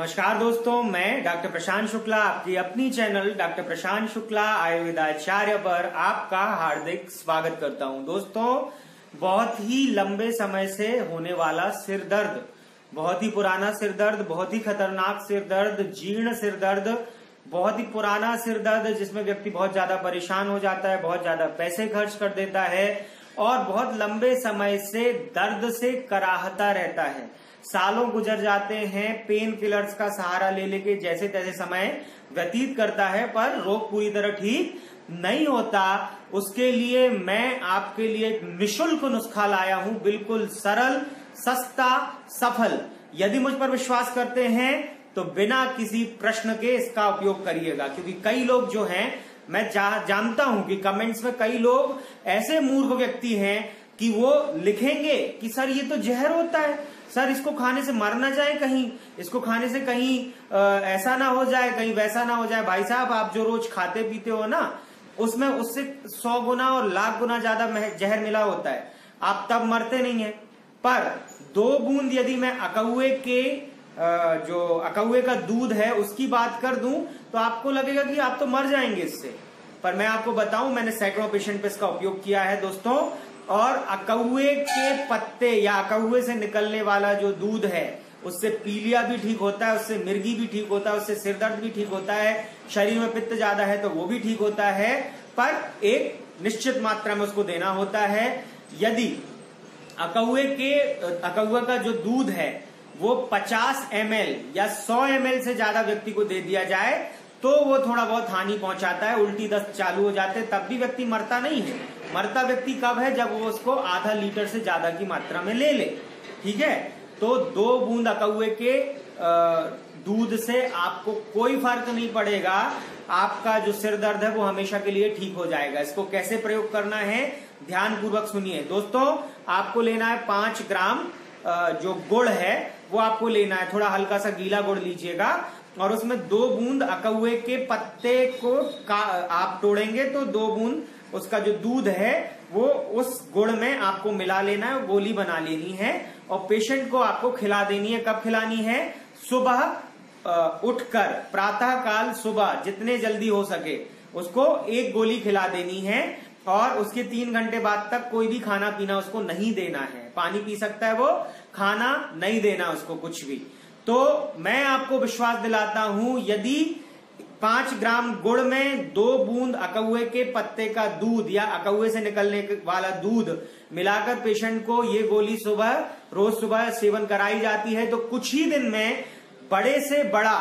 नमस्कार दोस्तों, मैं डॉक्टर प्रशांत शुक्ला आपकी अपनी चैनल डॉक्टर प्रशांत शुक्ला आयुर्वेदाचार्य पर आपका हार्दिक स्वागत करता हूं। दोस्तों, बहुत ही लंबे समय से होने वाला सिर दर्द, बहुत ही पुराना सिर दर्द, बहुत ही खतरनाक सिर दर्द, जीर्ण सिर दर्द, बहुत ही पुराना सिर दर्द जिसमें व्यक्ति बहुत ज्यादा परेशान हो जाता है, बहुत ज्यादा पैसे खर्च कर देता है और बहुत लंबे समय से दर्द से कराहता रहता है। सालों गुजर जाते हैं, पेन किलर्स का सहारा ले लेके जैसे तैसे समय व्यतीत करता है, पर रोग पूरी तरह ठीक नहीं होता। उसके लिए मैं आपके लिए एक निःशुल्क नुस्खा लाया हूं, बिल्कुल सरल, सस्ता, सफल। यदि मुझ पर विश्वास करते हैं तो बिना किसी प्रश्न के इसका उपयोग करिएगा, क्योंकि कई लोग जो हैं, मैं जानता हूं कि कमेंट्स में कई लोग ऐसे मूर्ख व्यक्ति हैं कि वो लिखेंगे कि सर ये तो जहर होता है, सर इसको खाने से मर ना जाए, कहीं इसको खाने से कहीं ऐसा ना हो जाए, कहीं वैसा ना हो जाए। भाई साहब, आप जो रोज खाते पीते हो ना, उसमें उससे 100 गुना और 1000 गुना ज्यादा जहर मिला होता है, आप तब मरते नहीं है। पर 2 बूंद यदि मैं अकौए के जो अकौए का दूध है उसकी बात कर दूं तो आपको लगेगा कि आप तो मर जाएंगे इससे, पर मैं आपको बताऊं, मैंने सैकड़ों पेशेंट पे इसका उपयोग किया है दोस्तों। और अकहुए के पत्ते या अकहुए से निकलने वाला जो दूध है उससे पीलिया भी ठीक होता है, उससे मिर्गी भी ठीक होता है, उससे सिर दर्द भी ठीक होता है, शरीर में पित्त ज्यादा है तो वो भी ठीक होता है, पर एक निश्चित मात्रा में उसको देना होता है। यदि अकहुए का जो दूध है वो 50 ml या 100 ml से ज्यादा व्यक्ति को दे दिया जाए तो वो थोड़ा बहुत हानि पहुंचाता है, उल्टी दस्त चालू हो जाते हैं, तब भी व्यक्ति मरता नहीं है। मरता व्यक्ति कब है, जब वो उसको आधा लीटर से ज्यादा की मात्रा में ले ले, ठीक है। तो 2 बूंद अकहुए के दूध से आपको कोई फर्क नहीं पड़ेगा, आपका जो सिर दर्द है वो हमेशा के लिए ठीक हो जाएगा। इसको कैसे प्रयोग करना है, ध्यान पूर्वक सुनिए दोस्तों। आपको लेना है 5 ग्राम जो गुड़ है वो आपको लेना है, थोड़ा हल्का सा गीला गुड़ लीजिएगा और उसमें 2 बूंद अकहुए के पत्ते को आप तोड़ेंगे तो 2 बूंद उसका जो दूध है वो उस गुड़ में आपको मिला लेना है, गोली बना लेनी है और पेशेंट को आपको खिला देनी है। कब खिलानी है? सुबह उठकर, प्रातः काल सुबह जितने जल्दी हो सके उसको 1 गोली खिला देनी है और उसके 3 घंटे बाद तक कोई भी खाना पीना उसको नहीं देना है। पानी पी सकता है वो, खाना नहीं देना उसको कुछ भी। तो मैं आपको विश्वास दिलाता हूं, यदि 5 ग्राम गुड़ में 2 बूंद अकहुए के पत्ते का दूध या अकहुए से निकलने वाला दूध मिलाकर पेशेंट को ये गोली सुबह, रोज सुबह सेवन कराई जाती है, तो कुछ ही दिन में बड़े से बड़ा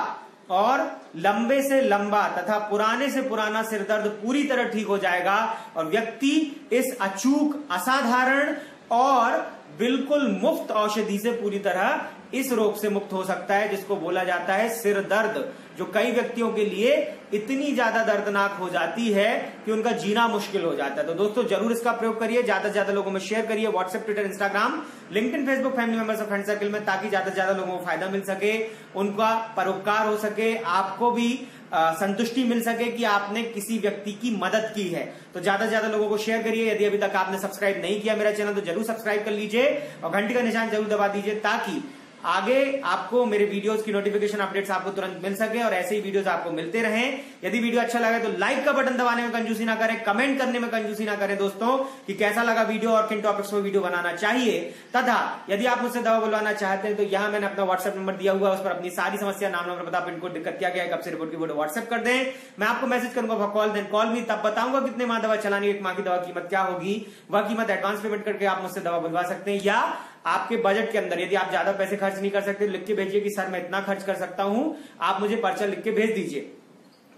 और लंबे से लंबा तथा पुराने से पुराना सिर दर्द पूरी तरह ठीक हो जाएगा और व्यक्ति इस अचूक, असाधारण और बिल्कुल मुफ्त औषधि से पूरी तरह इस रोग से मुक्त हो सकता है, जिसको बोला जाता है सिर दर्द, जो कई व्यक्तियों के लिए इतनी ज्यादा दर्दनाक हो जाती है कि उनका जीना मुश्किल हो जाता है। तो दोस्तों, जरूर इसका प्रयोग करिए, ज्यादा से ज्यादा लोगों में शेयर करिए, WhatsApp, Twitter, Instagram, LinkedIn, Facebook, family members और फ्रेंड सर्कल में, ताकि ज्यादा से ज्यादा लोगों को फायदा मिल सके, उनका परोपकार हो सके, आपको भी संतुष्टि मिल सके कि आपने किसी व्यक्ति की मदद की है। तो ज्यादा से ज्यादा लोगों को शेयर करिए। यदि अभी तक आपने सब्सक्राइब नहीं किया मेरा चैनल तो जरूर सब्सक्राइब कर लीजिए और घंटी का निशान जरूर दबा दीजिए, ताकि आगे आपको मेरे वीडियोस की नोटिफिकेशन अपडेट्स आपको तुरंत मिल सके और ऐसे ही वीडियोस आपको मिलते रहें। यदि वीडियो अच्छा लगा तो लाइक का बटन दबाने में कंजूसी ना करें, कमेंट करने में कंजूसी ना करें दोस्तों कि कैसा लगा वीडियो और किन टॉपिक्स में वीडियो बनाना चाहिए। तथा यदि आप मुझसे दवा बुलवाना चाहते हैं तो यहां मैंने अपना व्हाट्सएप नंबर दिया हुआ है, उस पर अपनी सारी समस्या, नाम, नंबर, पता, पिन कोड, दिक्कत क्या क्या है, कब से रिपोर्ट की फोटो व्हाट्सएप कर दें। मैं आपको मैसेज करूंगा कॉल दें, कॉल भी तब बताऊंगा कितने माह दवा चलानी, 1 माह की दवा कीमत क्या होगी। वह कीमत एडवांस पेमेंट करके आप मुझसे दवा बुलवा सकते हैं, या आपके बजट के अंदर यदि आप ज्यादा पैसे खर्च नहीं कर सकते लिख के भेजिए कि सर मैं इतना खर्च कर सकता हूं, आप मुझे पर्चा लिख के भेज दीजिए,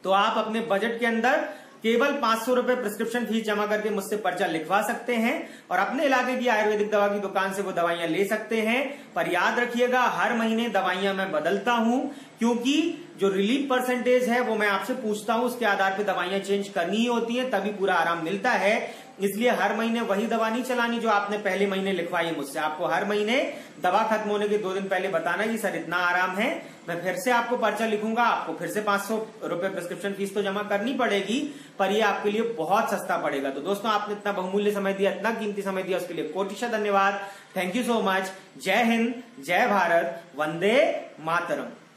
तो आप अपने बजट के अंदर केवल 500 रुपए प्रिस्क्रिप्शन फीस जमा करके मुझसे पर्चा लिखवा सकते हैं और अपने इलाके की आयुर्वेदिक दवा की दुकान से वो दवाइयां ले सकते हैं। पर याद रखिएगा, हर महीने दवाइयां मैं बदलता हूं, क्योंकि जो रिलीफ परसेंटेज है वो मैं आपसे पूछता हूं, उसके आधार पर दवाइयां चेंज करनी ही होती है, तभी पूरा आराम मिलता है। इसलिए हर महीने वही दवा नहीं चलानी जो आपने पहले महीने लिखवाई है मुझसे। आपको हर महीने दवा खत्म होने के 2 दिन पहले बताना कि सर इतना आराम है, मैं फिर से आपको पर्चा लिखूंगा, आपको फिर से 500 रुपए प्रिस्क्रिप्शन फीस तो जमा करनी पड़ेगी, पर ये आपके लिए बहुत सस्ता पड़ेगा। तो दोस्तों, आपने इतना बहुमूल्य समय दिया, इतना कीमती समय दिया, उसके लिए कोटिशः धन्यवाद। Thank you so much. जय हिंद, जय भारत, वंदे मातरम।